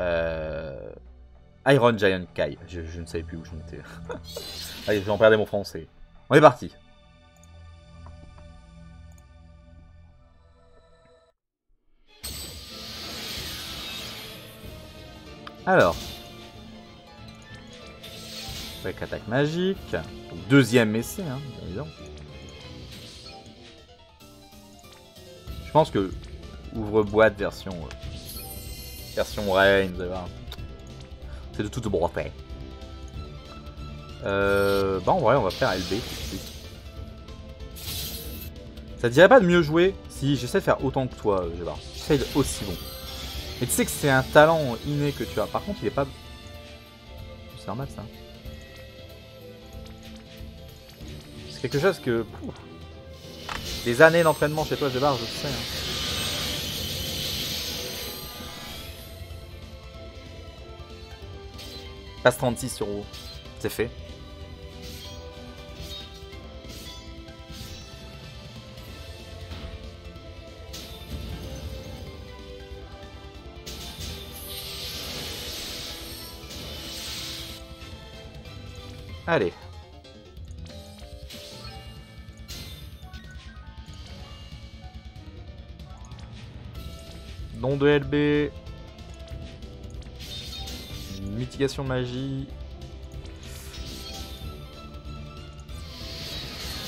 Iron Giant Kai. Je ne savais plus où je montais. Allez, j'en perdais mon français. On est parti. Alors. Avec attaque magique. Donc, deuxième essai, hein, bien évidemment. Je pense que ouvre-boîte version reine, vous allez voir. C'est de toute brotaille. Bah en vrai on va faire LB. Ça te dirait pas de mieux jouer si j'essaie de faire autant que toi, Gébard. J'essaie d'être aussi bon. Mais tu sais que c'est un talent inné que tu as. Par contre il est pas... C'est normal ça. C'est quelque chose que... Pouf. Des années d'entraînement chez toi Gébard, je le sais. Hein. Passe 36 sur vous. C'est fait. Allez. Nom de LB. Mitigation magie.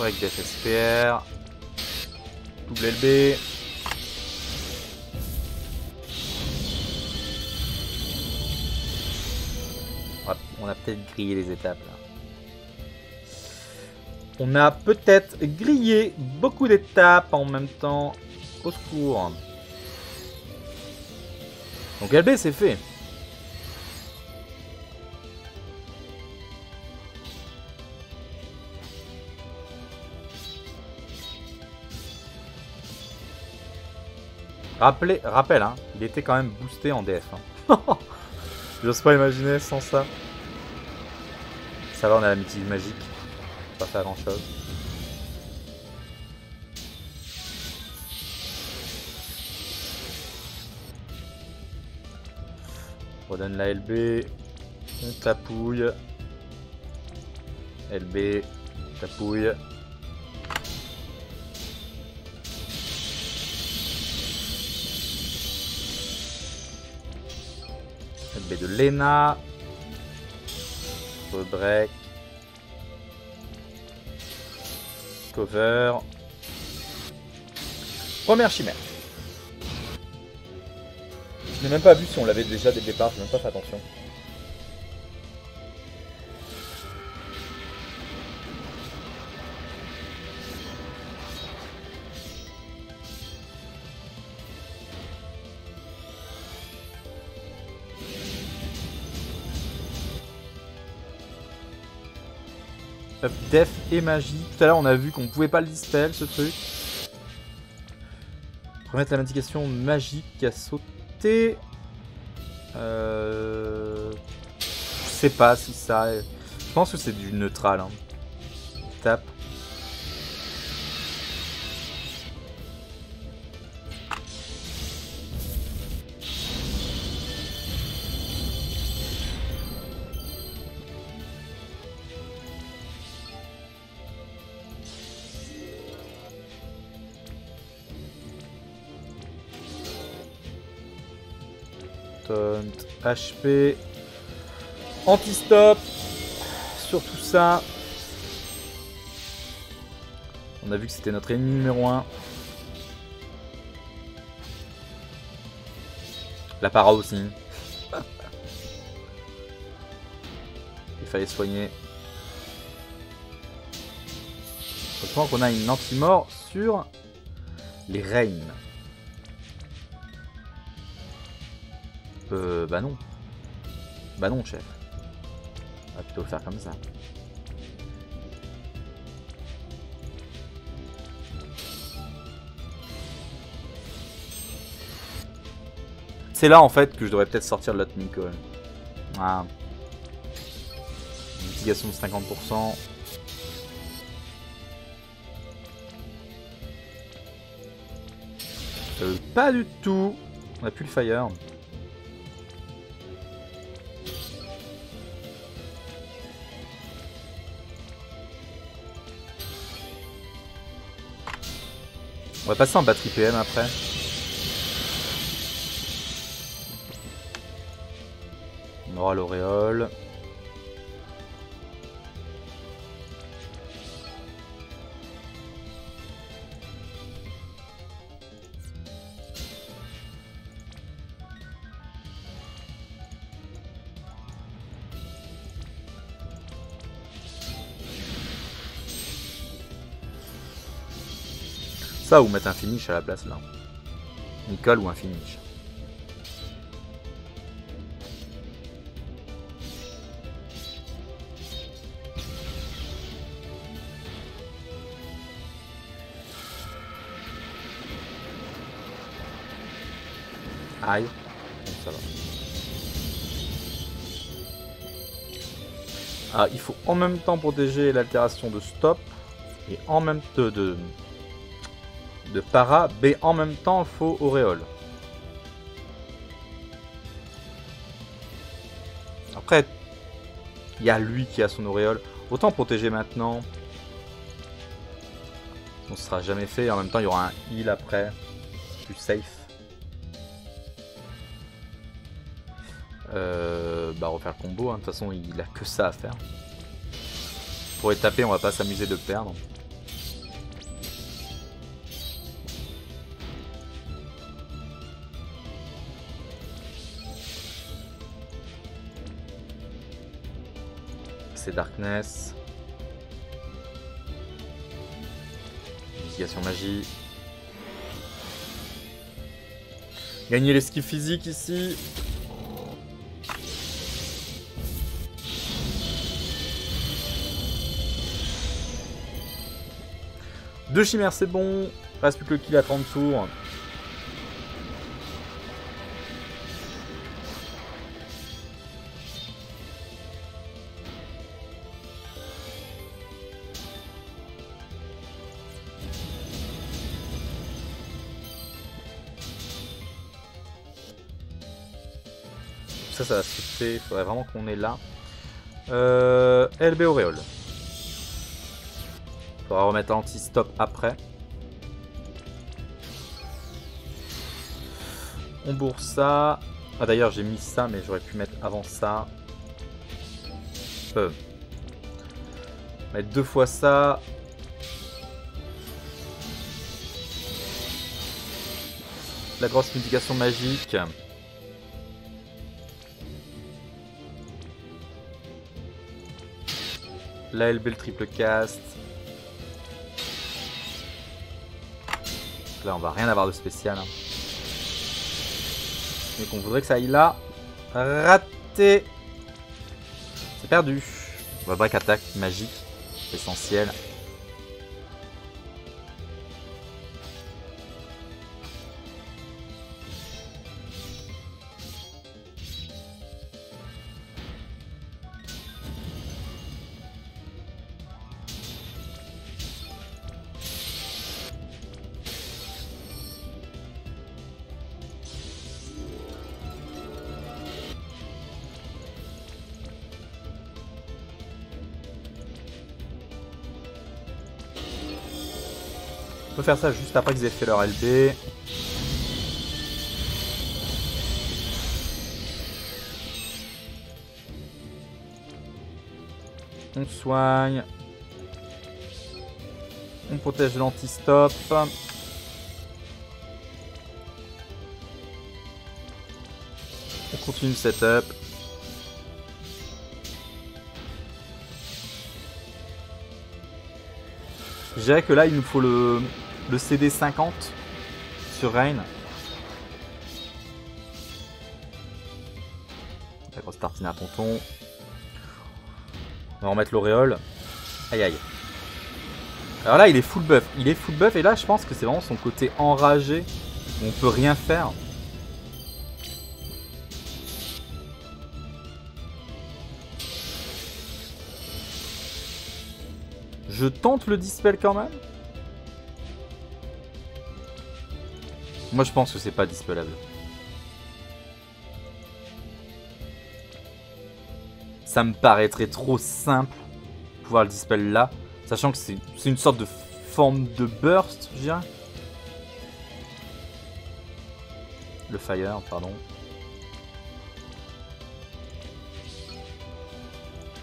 Avec des FSPR. Double LB. Hop, on a peut-être grillé les étapes là. On a peut-être grillé beaucoup d'étapes en même temps. Au secours. Donc LB c'est fait. Rappel, hein, il était quand même boosté en DF. Hein. J'ose pas imaginer sans ça. Ça va, on a la mitigation magique. Pas faire grand chose. On redonne la LB. On tapouille. LB. Tapouille. LB de Lena. Rebreak. Cover. Première chimère. Je n'ai même pas vu si on l'avait déjà dès le départ, je n'ai même pas fait attention. Up def et magie. Tout à l'heure on a vu qu'on pouvait pas le dispel ce truc. Remettre la mitigation magique qui a sauté. Je sais pas si ça. Je pense que c'est du neutral. Hein. Tape. HP anti-stop sur tout ça. On a vu que c'était notre ennemi numéro 1. La para aussi. Il fallait soigner. Heureusement qu'on a une anti-mort sur les reines. Bah non. Bah non, chef. On va plutôt le faire comme ça. C'est là en fait que je devrais peut-être sortir de l'autre Nico. Ah. Une mitigation de 50%. Pas du tout. On a plus le fire. va passer en batterie PM après. On aura l'auréole. Ça, ou mettre un finish à la place là. Nicole ou un finish. Aïe, ça va. Ah, il faut en même temps protéger l'altération de stop et en même temps de para, B en même temps, faux auréole. Après, il y a lui qui a son auréole. Autant protéger maintenant. On ne sera jamais fait. En même temps, il y aura un heal après. Plus safe. Bah, refaire le combo. Hein. De toute façon, il a que ça à faire. Pour être tapé, on va pas s'amuser de perdre. C'est Darkness. Mitigation magie. Gagner l'esquive physique ici. Deux chimères, c'est bon. Reste plus que le kill à 30 tours. Ça va se fixer, il faudrait vraiment qu'on est là. LB auréole. Il faudra remettre l'anti-stop après. On bourse ça. Ah d'ailleurs j'ai mis ça mais j'aurais pu mettre avant ça. Mettre deux fois ça. La grosse mitigation magique. La LB le triple cast. Là on va rien avoir de spécial. Hein. Mais qu'on voudrait que ça aille là. Raté. C'est perdu. On va break attaque magique. Essentiel. On peut faire ça juste après qu'ils aient fait leur LB. On soigne. On protège l'anti-stop. On continue le setup. Je dirais que là il nous faut le CD 50 sur Rain. La grosse tartine à tonton. On va remettre l'auréole. Aïe aïe. Alors là il est full buff. Il est full buff et là je pense que c'est vraiment son côté enragé. On peut rien faire. Je tente le dispel quand même. Moi je pense que c'est pas dispellable. Ça me paraîtrait trop simple de pouvoir le dispel là. Sachant que c'est une sorte de forme de burst, je dirais. Le fire, pardon.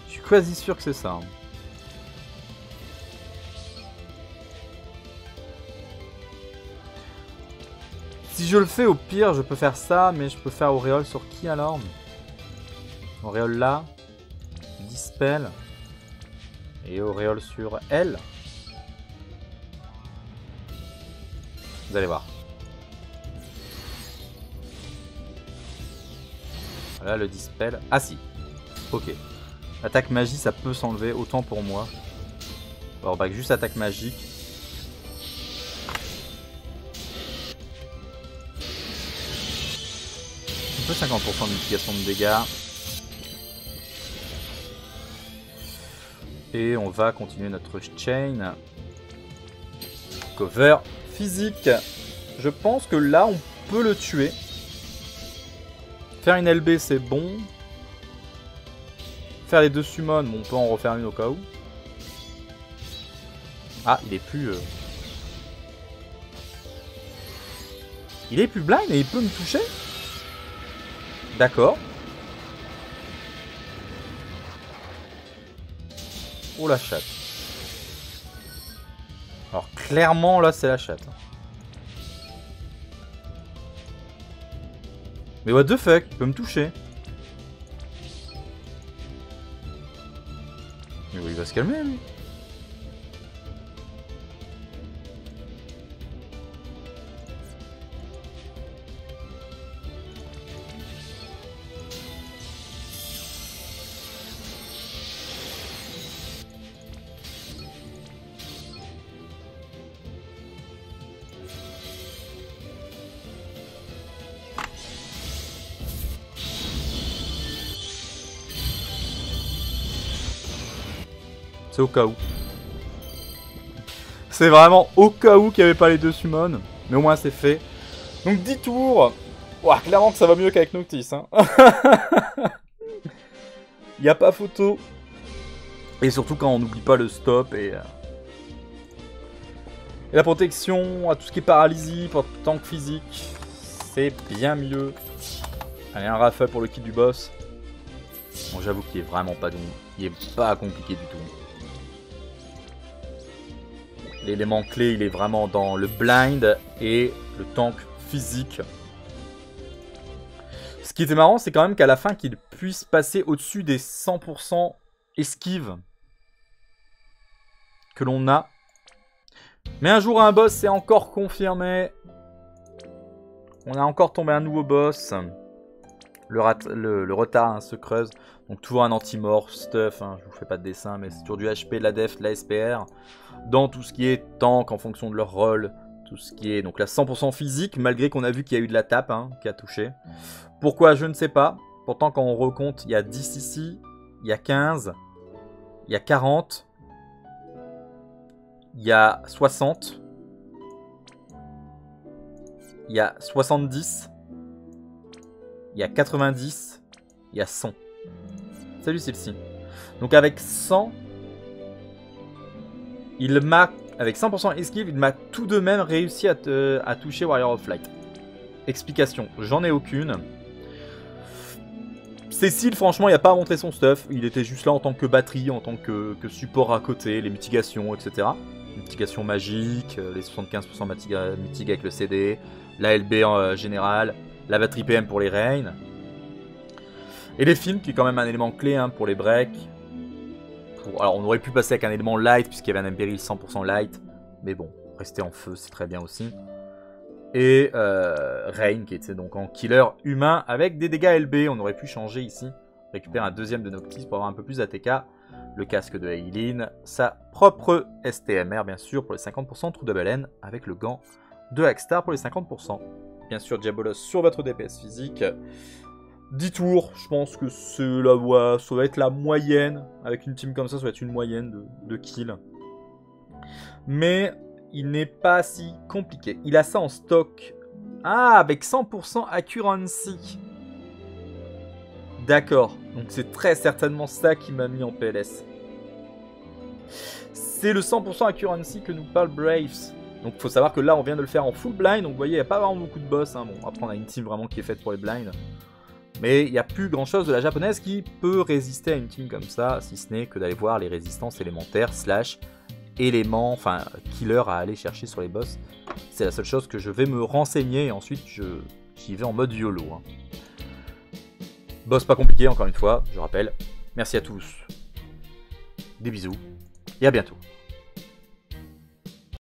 Je suis quasi sûr que c'est ça. Hein. Si je le fais, au pire, je peux faire ça, mais je peux faire auréole sur qui alors? Auréole là, dispel, et auréole sur elle. Vous allez voir. Voilà le dispel. Ah si, ok. Attaque magie, ça peut s'enlever, autant pour moi. Alors bah juste attaque magique. Un peu 50% de multiplication de dégâts. Et on va continuer notre chain. Cover physique. Je pense que là, on peut le tuer. Faire une LB, c'est bon. Faire les deux summons, bon, on peut en refaire une au cas où. Ah, il est plus... Il est plus blind et il peut me toucher? D'accord. Oh la chatte. Alors clairement là c'est la chatte. Mais what the fuck, il peut me toucher. Mais il va se calmer lui. C'est au cas où. C'est vraiment au cas où qu'il n'y avait pas les deux summons. Mais au moins c'est fait. Donc 10 tours. Ouah, clairement que ça va mieux qu'avec Noctis. Hein. Il n'y a pas photo. Et surtout quand on n'oublie pas le stop et la protection à tout ce qui est paralysie, pour tank physique. C'est bien mieux. Allez, un raffle pour le kit du boss. Bon, j'avoue qu'il est vraiment pas doux. Il est pas compliqué du tout. L'élément clé, il est vraiment dans le blind et le tank physique. Ce qui était marrant, c'est quand même qu'à la fin, qu'il puisse passer au-dessus des 100% esquive que l'on a. Mais un jour, un boss s'est encore confirmé. On a encore tombé un nouveau boss. Le retard hein, se creuse. Donc toujours un anti-mort stuff. Hein, je vous fais pas de dessin, mais c'est toujours du HP, de la def, de la SPR. Dans tout ce qui est tank en fonction de leur rôle, tout ce qui est donc la 100% physique, malgré qu'on a vu qu'il y a eu de la tape hein, qui a touché. Pourquoi, je ne sais pas. Pourtant, quand on recompte, il y a 10 ici, il y a 15, il y a 40, il y a 60, il y a 70, il y a 90, il y a 100. Salut celle-ci. Donc avec 100... Il m'a, avec 100% esquive, il m'a tout de même réussi à toucher Warrior of Light. Explication, j'en ai aucune. Cécile, franchement, il n'a pas montré son stuff. Il était juste là en tant que batterie, en tant que support à côté, les mitigations, etc. Mitigation magique, les 75% mitig avec le CD, la LB en général, la batterie PM pour les rains. Et les films, qui est quand même un élément clé hein, pour les breaks. Alors on aurait pu passer avec un élément light puisqu'il y avait un impéril 100% light. Mais bon, rester en feu c'est très bien aussi. Et Rain qui était donc en killer humain avec des dégâts LB. On aurait pu changer ici. Récupérer un deuxième de Noctis pour avoir un peu plus d'ATK. Le casque de Aileen. Sa propre STMR bien sûr pour les 50%. Trou de baleine avec le gant de Hackstar pour les 50%. Bien sûr Diabolos sur votre DPS physique. 10 tours, je pense que ça va être la moyenne. Avec une team comme ça va être une moyenne de kill. Mais il n'est pas si compliqué. Il a ça en stock. Ah, avec 100% accuracy. D'accord, donc c'est très certainement ça qui m'a mis en PLS. C'est le 100% accuracy que nous parle Braves. Donc faut savoir que là on vient de le faire en full blind, donc vous voyez il n'y a pas vraiment beaucoup de boss, hein. Bon après on a une team vraiment qui est faite pour les blinds. Mais il n'y a plus grand chose de la japonaise qui peut résister à une team comme ça, si ce n'est que d'aller voir les résistances élémentaires, slash éléments, enfin killer à aller chercher sur les boss. C'est la seule chose que je vais me renseigner et ensuite j'y vais en mode YOLO. Hein. Boss pas compliqué encore une fois, je rappelle. Merci à tous, des bisous et à bientôt.